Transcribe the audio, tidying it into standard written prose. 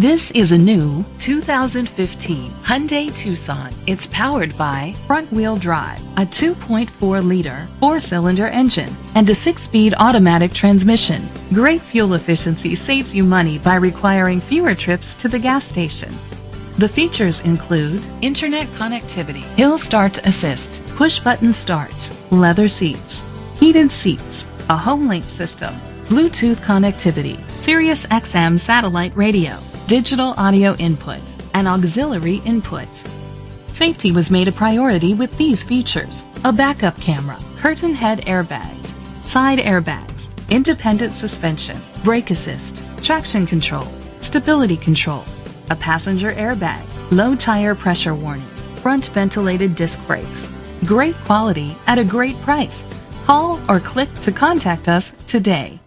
This is a new 2015 Hyundai Tucson. It's powered by front-wheel drive, a 2.4-liter four-cylinder engine, and a 6-speed automatic transmission. Great fuel efficiency saves you money by requiring fewer trips to the gas station. The features include internet connectivity, hill start assist, push-button start, leather seats, heated seats, a home link system, Bluetooth connectivity, Sirius XM satellite radio, digital audio input, and auxiliary input. Safety was made a priority with these features: a backup camera, curtain head airbags, side airbags, independent suspension, brake assist, traction control, stability control, a passenger airbag, low tire pressure warning, front ventilated disc brakes. Great quality at a great price. Call or click to contact us today.